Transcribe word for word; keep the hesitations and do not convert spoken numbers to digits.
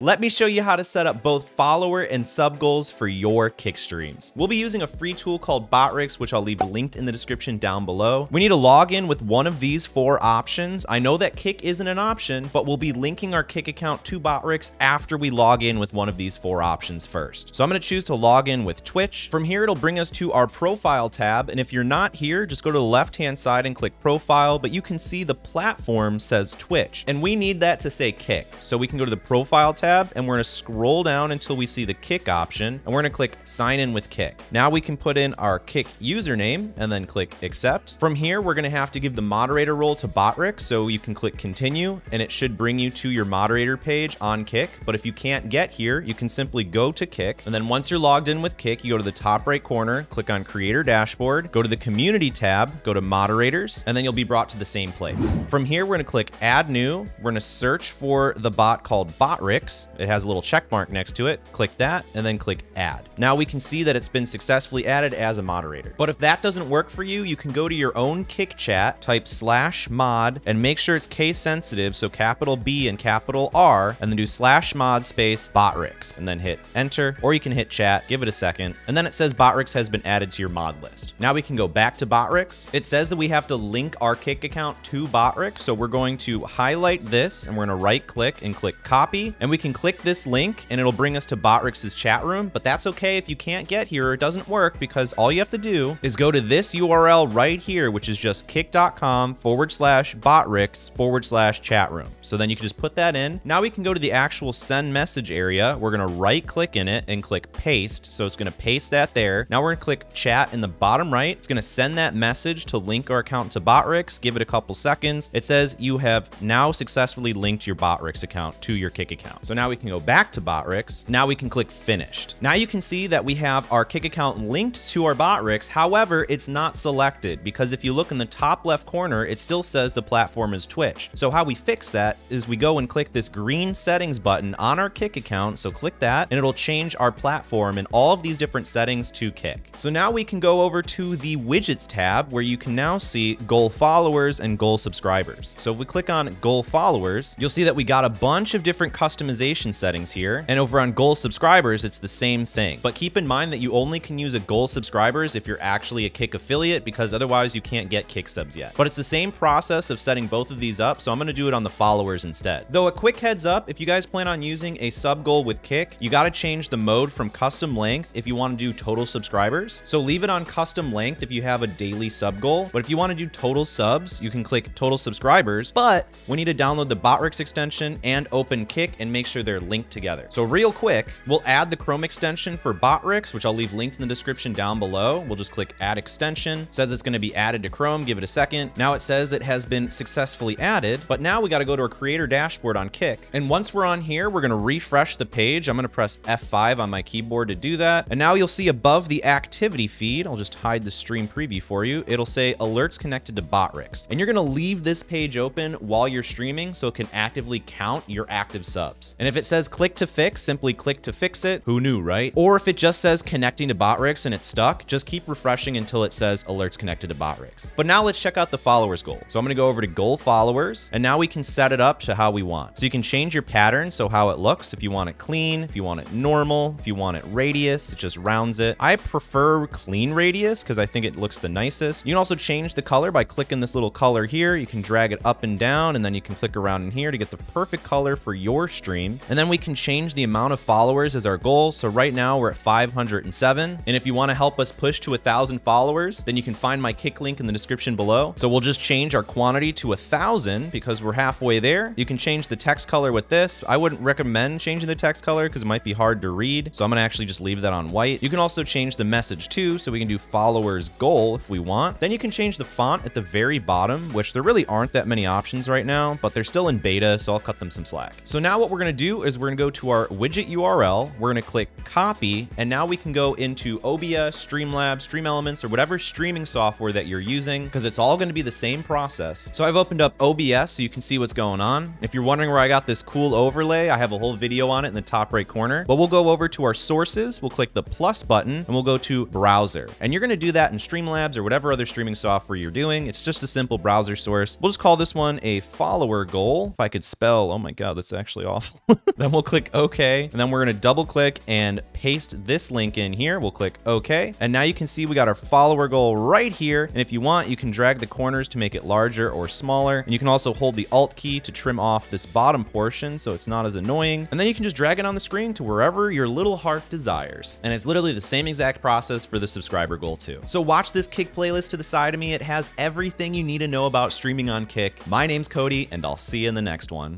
Let me show you how to set up both follower and sub goals for your Kick streams. We'll be using a free tool called Botrix, which I'll leave linked in the description down below. We need to log in with one of these four options. I know that Kick isn't an option, but we'll be linking our Kick account to Botrix after we log in with one of these four options first. So I'm going to choose to log in with Twitch. From here, it'll bring us to our profile tab. And if you're not here, just go to the left-hand side and click profile, but you can see the platform says Twitch, and we need that to say Kick. So we can go to the profile tab, and we're going to scroll down until we see the Kick option, and we're going to click sign in with Kick. Now we can put in our Kick username and then click accept. From here, we're going to have to give the moderator role to Botrix, so you can click continue and it should bring you to your moderator page on Kick. But if you can't get here, you can simply go to Kick, and then once you're logged in with Kick, you go to the top right corner, click on creator dashboard, go to the community tab, go to moderators, and then you'll be brought to the same place. From here, we're going to click add new. We're going to search for the bot called Botrix. It has a little check mark next to it. Click that and then click add. Now we can see that it's been successfully added as a moderator. But if that doesn't work for you, you can go to your own Kick chat, type slash mod, and make sure it's case sensitive, so capital B and capital R, and then do slash mod space Botrix, and then hit enter, or you can hit chat, give it a second, and then it says Botrix has been added to your mod list. Now we can go back to Botrix. It says that we have to link our Kick account to Botrix, so we're going to highlight this, and we're going to right click and click copy, and we can click this link and it'll bring us to Botrix's chat room. But that's okay if you can't get here or it doesn't work, because all you have to do is go to this U R L right here, which is just kick.com forward slash Botrix forward slash chat room. So then you can just put that in. Now we can go to the actual send message area. We're going to right click in it and click paste. So it's going to paste that there. Now we're going to click chat in the bottom right. It's going to send that message to link our account to Botrix. Give it a couple seconds. It says you have now successfully linked your Botrix account to your Kick account. So now we can go back to Botrix. Now we can click finished. Now you can see that we have our Kick account linked to our Botrix. However, it's not selected, because if you look in the top left corner, it still says the platform is Twitch. So how we fix that is we go and click this green settings button on our Kick account. So click that and it'll change our platform and all of these different settings to Kick. So now we can go over to the widgets tab, where you can now see goal followers and goal subscribers. So if we click on goal followers, you'll see that we got a bunch of different customization settings here, and over on goal subscribers it's the same thing. But keep in mind that you only can use a goal subscribers if you're actually a Kick affiliate, because otherwise you can't get Kick subs yet. But it's the same process of setting both of these up, so I'm going to do it on the followers instead. Though a quick heads up, if you guys plan on using a sub goal with Kick, you got to change the mode from custom length if you want to do total subscribers. So leave it on custom length if you have a daily sub goal, but if you want to do total subs, you can click total subscribers. But we need to download the Botrix extension and open Kick and make sure they're linked together. So real quick, we'll add the Chrome extension for Botrix, which I'll leave linked in the description down below. We'll just click add extension. It says it's going to be added to Chrome. Give it a second. Now it says it has been successfully added, but now we got to go to our creator dashboard on Kick. And once we're on here, we're going to refresh the page. I'm going to press F five on my keyboard to do that. And now you'll see above the activity feed, I'll just hide the stream preview for you. It'll say alerts connected to Botrix. And you're going to leave this page open while you're streaming so it can actively count your active subs. And if it says click to fix, simply click to fix it. Who knew, right? Or if it just says connecting to Botrix and it's stuck, just keep refreshing until it says alerts connected to Botrix. But now let's check out the followers goal. So I'm going to go over to goal followers, and now we can set it up to how we want. So you can change your pattern, so how it looks, if you want it clean, if you want it normal, if you want it radius, it just rounds it. I prefer clean radius because I think it looks the nicest. You can also change the color by clicking this little color here. You can drag it up and down, and then you can click around in here to get the perfect color for your stream. And then we can change the amount of followers as our goal. So right now we're at five hundred seven. And if you want to help us push to a thousand followers, then you can find my Kick link in the description below. So we'll just change our quantity to a thousand because we're halfway there. You can change the text color with this. I wouldn't recommend changing the text color because it might be hard to read. So I'm going to actually just leave that on white. You can also change the message too. So we can do followers goal if we want. Then you can change the font at the very bottom, which there really aren't that many options right now, but they're still in beta, so I'll cut them some slack. So now what we're going to do do is we're gonna go to our widget U R L, we're gonna click copy, and now we can go into O B S, Streamlabs, StreamElements, or whatever streaming software that you're using, because it's all gonna be the same process. So I've opened up O B S so you can see what's going on. If you're wondering where I got this cool overlay, I have a whole video on it in the top right corner. But we'll go over to our sources, we'll click the plus button, and we'll go to browser. And you're gonna do that in Streamlabs or whatever other streaming software you're doing. It's just a simple browser source. We'll just call this one a follower goal. If I could spell, oh my God, that's actually awful. Then we'll click OK, and then we're gonna double click and paste this link in here. We'll click OK, and now you can see we got our follower goal right here. And if you want, you can drag the corners to make it larger or smaller, and you can also hold the Alt key to trim off this bottom portion so it's not as annoying. And then you can just drag it on the screen to wherever your little heart desires. And it's literally the same exact process for the subscriber goal too. So watch this Kick playlist to the side of me. It has everything you need to know about streaming on Kick. My name's Cody, and I'll see you in the next one.